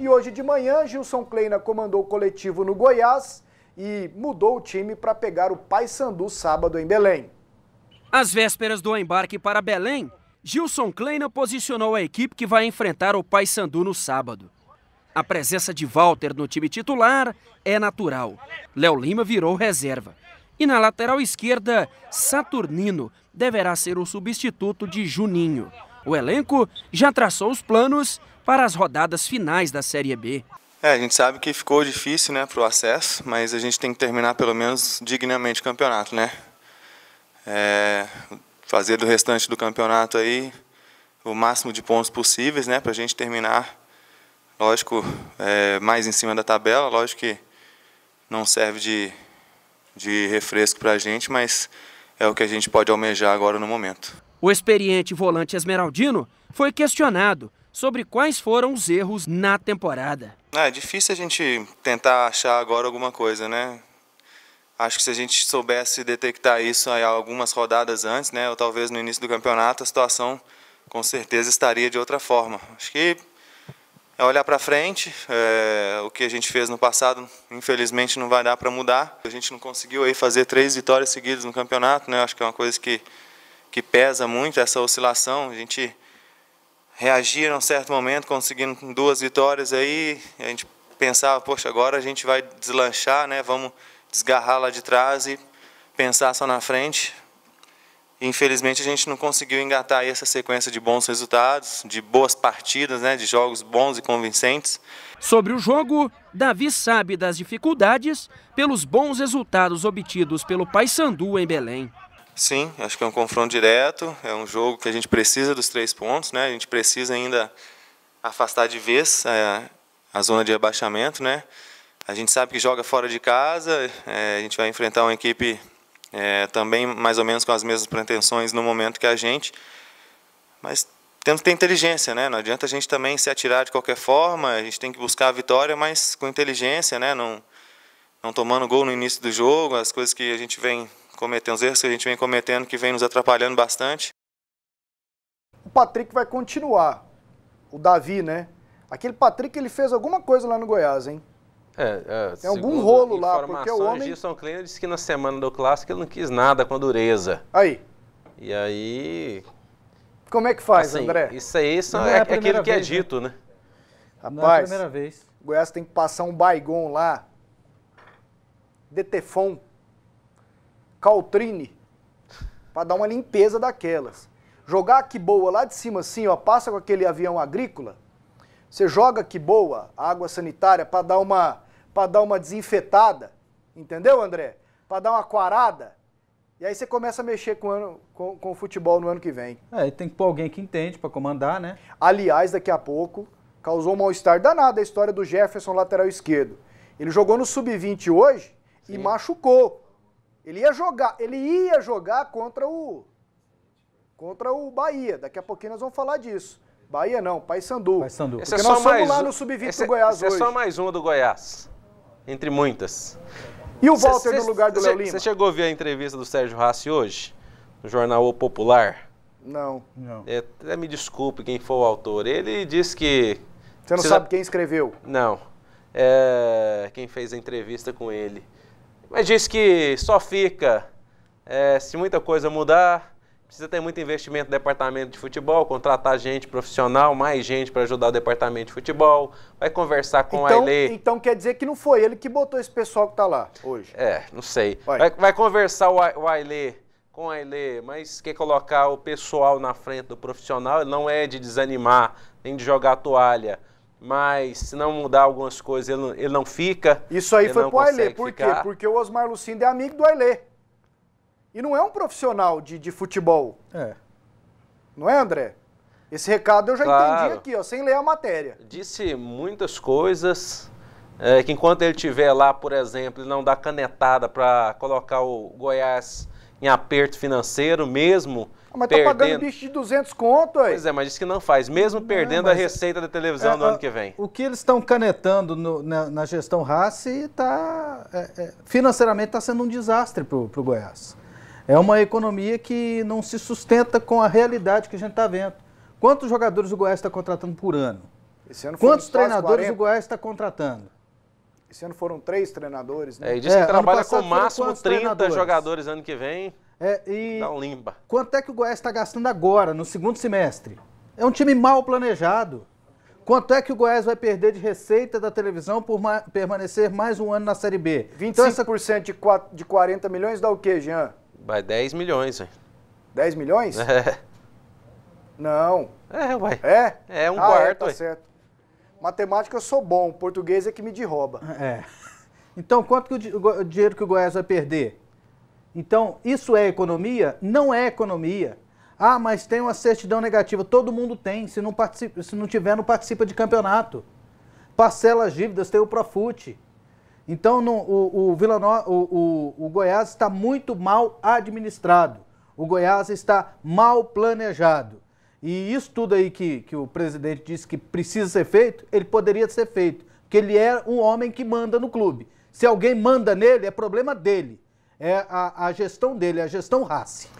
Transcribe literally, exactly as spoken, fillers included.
E hoje de manhã, Gilson Kleina comandou o coletivo no Goiás e mudou o time para pegar o Paysandu sábado em Belém. Às vésperas do embarque para Belém, Gilson Kleina posicionou a equipe que vai enfrentar o Paysandu no sábado. A presença de Walter no time titular é natural. Léo Lima virou reserva. E na lateral esquerda, Saturnino deverá ser o substituto de Juninho. O elenco já traçou os planos para as rodadas finais da Série B. É, a gente sabe que ficou difícil, né, para o acesso, mas a gente tem que terminar pelo menos dignamente o campeonato, né? É, fazer do restante do campeonato aí o máximo de pontos possíveis, né, para a gente terminar, lógico, é, mais em cima da tabela. Lógico que não serve de, de refresco para a gente, mas é o que a gente pode almejar agora no momento. O experiente volante Esmeraldino foi questionado sobre quais foram os erros na temporada. É difícil a gente tentar achar agora alguma coisa, né? Acho que se a gente soubesse detectar isso aí algumas rodadas antes, né, ou talvez no início do campeonato, a situação com certeza estaria de outra forma. Acho que é olhar para frente, é, o que a gente fez no passado, infelizmente, não vai dar para mudar. A gente não conseguiu aí fazer três vitórias seguidas no campeonato, né? Acho que é uma coisa que, que pesa muito, essa oscilação. A gente reagia num certo momento, conseguindo duas vitórias aí, a gente pensava, poxa, agora a gente vai deslanchar, né? Vamos desgarrar lá de trás e pensar só na frente. Infelizmente a gente não conseguiu engatar aí essa sequência de bons resultados, de boas partidas, né, de jogos bons e convincentes. Sobre o jogo, Davi sabe das dificuldades pelos bons resultados obtidos pelo Paysandu em Belém. Sim, acho que é um confronto direto, é um jogo que a gente precisa dos três pontos, né? A gente precisa ainda afastar de vez a, a zona de rebaixamento, né? A gente sabe que joga fora de casa, é, a gente vai enfrentar uma equipe é, também mais ou menos com as mesmas pretensões no momento que a gente, mas temos que ter inteligência, né? Não adianta a gente também se atirar de qualquer forma, a gente tem que buscar a vitória, mas com inteligência, né? Não, não tomando gol no início do jogo, as coisas que a gente vem cometendo, os erros que a gente vem cometendo, que vem nos atrapalhando bastante. O Patrick vai continuar, o Davi, né? Aquele Patrick, ele fez alguma coisa lá no Goiás, hein? É, é, tem algum rolo lá, porque o homem... Gilson Kleina disse que na semana do Clássico ele não quis nada com a dureza. Aí. E aí... Como é que faz, assim, André? Isso aí não é, é, é aquilo que vez, é dito, né? Rapaz, não é a primeira vez. O Goiás tem que passar um baigon lá. Detefon. Caltrine. Pra dar uma limpeza daquelas. Jogar a quiboa lá de cima assim, ó, passa com aquele avião agrícola. Você joga a quiboa, água sanitária, pra dar uma... para dar uma desinfetada, entendeu, André? Para dar uma quarada, e aí você começa a mexer com o, ano, com, com o futebol no ano que vem. É, e tem que pôr alguém que entende para comandar, né? Aliás, daqui a pouco, causou um mal-estar danado a história do Jefferson, lateral esquerdo. Ele jogou no sub vinte hoje. Sim. E machucou. Ele ia jogar, ele ia jogar contra o, contra o Bahia, daqui a pouquinho nós vamos falar disso. Bahia não, Paysandu. Paysandu. Porque é só nós somos lá no sub vinte do Goiás hoje. Esse é só mais uma do Goiás. Entre muitas. E o Walter cê, no lugar do Léo Lima? Você chegou a ver a entrevista do Sérgio Rassi hoje? No Jornal O Popular? Não. não. É, até me desculpe quem for o autor. Ele disse que... Você não sabe quem escreveu? Não. É, quem fez a entrevista com ele. Mas disse que só fica é, se muita coisa mudar. Precisa ter muito investimento no departamento de futebol, contratar gente profissional, mais gente para ajudar o departamento de futebol, vai conversar com então, a Aile. Então quer dizer que não foi ele que botou esse pessoal que está lá hoje? É, não sei. Vai, vai, vai conversar o Aile com a Aile, mas quer colocar o pessoal na frente do profissional, não é de desanimar, nem de jogar a toalha. Mas se não mudar algumas coisas, ele não, ele não fica. Isso aí foi para o Aile, por quê? Porque o Osmar Lucinda é amigo do Aile. E não é um profissional de, de futebol. É. Não é, André? Esse recado eu já claro. entendi aqui, ó, sem ler a matéria. Disse muitas coisas, é, que enquanto ele estiver lá, por exemplo, ele não dá canetada para colocar o Goiás em aperto financeiro, mesmo ah, mas perdendo... Mas tá pagando bicho de duzentos conto, aí. Pois é, mas disse que não faz, mesmo perdendo não, a receita da televisão é, no a, ano que vem. O que eles estão canetando no, na, na gestão Rassi, tá, é, é, financeiramente está sendo um desastre para o Goiás. É uma economia que não se sustenta com a realidade que a gente está vendo. Quantos jogadores o Goiás está contratando por ano? Esse ano Quantos treinadores quarenta? O Goiás está contratando? Esse ano foram três treinadores, né? É, e diz é, que trabalha com máximo trinta jogadores ano que vem. É, e dá um limba. Quanto é que o Goiás está gastando agora, no segundo semestre? É um time mal planejado. Quanto é que o Goiás vai perder de receita da televisão por ma permanecer mais um ano na Série B? vinte e cinco por cento então, essa... de, de quarenta milhões dá o quê, Jean? Vai dez milhões, hein? dez milhões? É. Não. É, ué. É? É um ah, quarto, é, tá ué. certo. Matemática eu sou bom, português é que me derruba. É. Então, quanto que o, o dinheiro que o Goiás vai perder? Então, isso é economia? Não é economia. Ah, mas tem uma certidão negativa. Todo mundo tem. Se não, participa, se não tiver, não participa de campeonato. Parcela as dívidas, tem o Profut. Então, no, o, o, Vila no, o, o, o Goiás está muito mal administrado. O Goiás está mal planejado. E isso tudo aí que, que o presidente disse que precisa ser feito, ele poderia ser feito. Porque ele é um homem que manda no clube. Se alguém manda nele, é problema dele. É a, a gestão dele, a gestão Rassi.